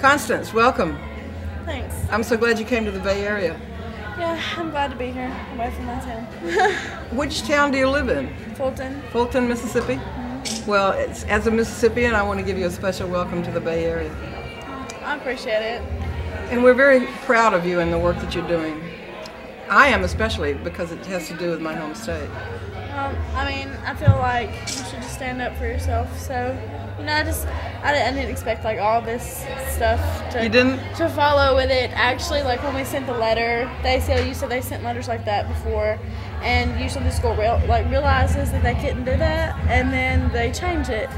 Constance, welcome. Thanks. I'm so glad you came to the Bay Area. Yeah, I'm glad to be here, away from my town. Which town do you live in? Fulton. Fulton, Mississippi? Mm-hmm. Well, as a Mississippian, I want to give you a special welcome to the Bay Area. I appreciate it. And we're very proud of you and the work that you're doing. I am especially, because it has to do with my home state. I mean, I feel like you should just stand up for yourself. So, you know, I didn't expect like all this stuff to follow with it. Actually, like when we sent the letter, the ACLU said they sent letters like that before, and usually the school realizes that they couldn't do that, and then they change it.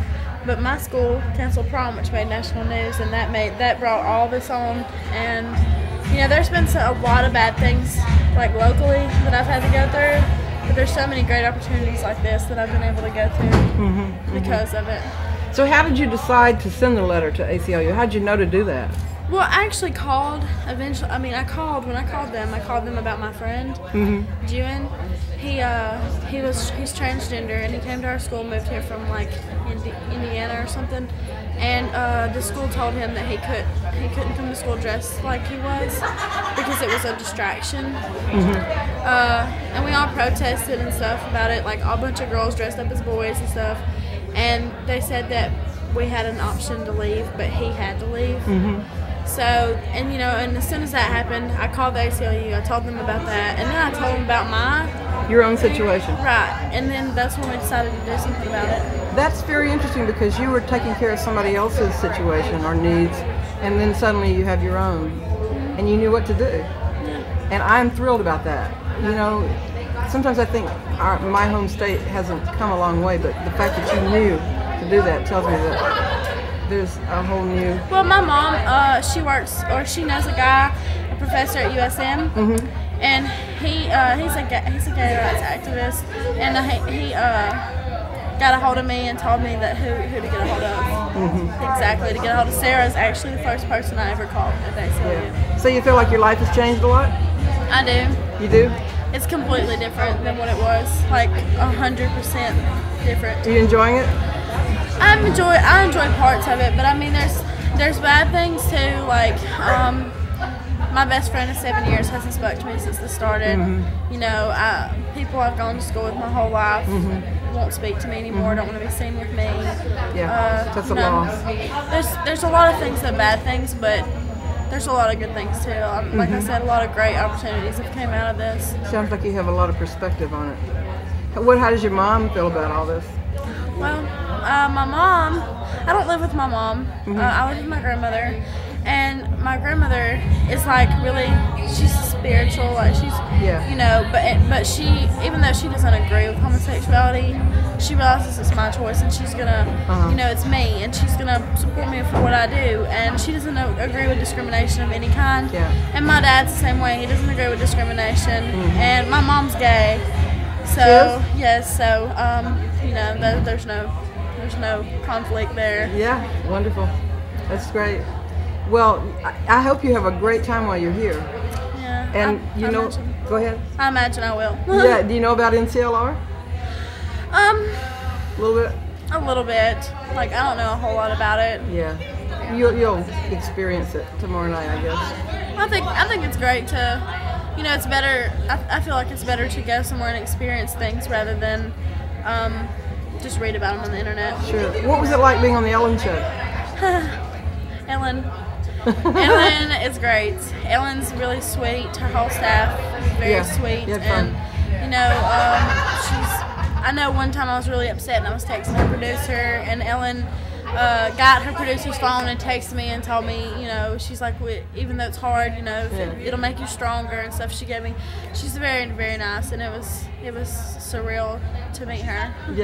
But my school canceled prom, which made national news, and that brought all this on. And you know, there's been a lot of bad things like locally that I've had to go through. But there's so many great opportunities like this that I've been able to go to because of it. So how did you decide to send the letter to ACLU? How did you know to do that? Well, I actually called eventually. I mean, I called them about my friend, June. He's transgender, and he came to our school, moved here from like Indiana or something. And the school told him that he couldn't come to school dressed like he was because it was a distraction. And we all protested and stuff about it, like a bunch of girls dressed up as boys and stuff. And they said that we had an option to leave, but he had to leave. So, and you know, and as soon as that happened, I called the ACLU, I told them about that, and then I told them about your own situation. Right, and then that's when we decided to do something about it. That's very interesting because you were taking care of somebody else's situation or needs, and then suddenly you have your own, and you knew what to do. Yeah. And I'm thrilled about that. You know, sometimes I think my home state hasn't come a long way, but the fact that you knew to do that tells me that there's a whole new... Well, my mom, she knows a guy, a professor at USM, and he's a gay rights activist, and he got a hold of me and told me that who to get a hold of. Exactly, to get a hold of. Sarah's actually the first person I ever called at that ACLU. So you feel like your life has changed a lot? I do. You do? It's completely different than what it was, like 100% different. Are you enjoying it? I enjoy parts of it, but I mean, there's bad things too. Like my best friend of 7 years hasn't spoke to me since this started. You know, people I've gone to school with my whole life won't speak to me anymore. Don't want to be seen with me. Yeah, that's a loss. There's a lot of things that are bad things, but there's a lot of good things too. Like I said, a lot of great opportunities have came out of this. Sounds like you have a lot of perspective on it. How does your mom feel about all this? Well, my mom, I don't live with my mom, I live with my grandmother, and my grandmother is like really, she's spiritual, like she's, you know, but she, even though she doesn't agree with homosexuality, she realizes it's my choice, and she's gonna, you know, it's me, and she's gonna support me for what I do, and she doesn't agree with discrimination of any kind, and my dad's the same way, he doesn't agree with discrimination, and my mom's gay, so, you know, there's no conflict there. Yeah, wonderful. That's great. Well, I hope you have a great time while you're here. Yeah. And go ahead. I imagine I will. Yeah. Do you know about NCLR? A little bit. A little bit. Like I don't know a whole lot about it. Yeah. You'll experience it tomorrow night, I guess. I think it's great to, you know, it's better. I feel like it's better to go somewhere and experience things rather than just read about them on the internet. Sure. What was it like being on the Ellen show? Ellen is great. Ellen's really sweet. Her whole staff is very sweet. And you know, I know one time I was really upset and I was texting her producer, and Ellen got her producer's phone and texted me and told me, you know, she's like, even though it's hard, you know, it'll make you stronger and stuff. She's very, very nice, and it was surreal to meet her. Yeah.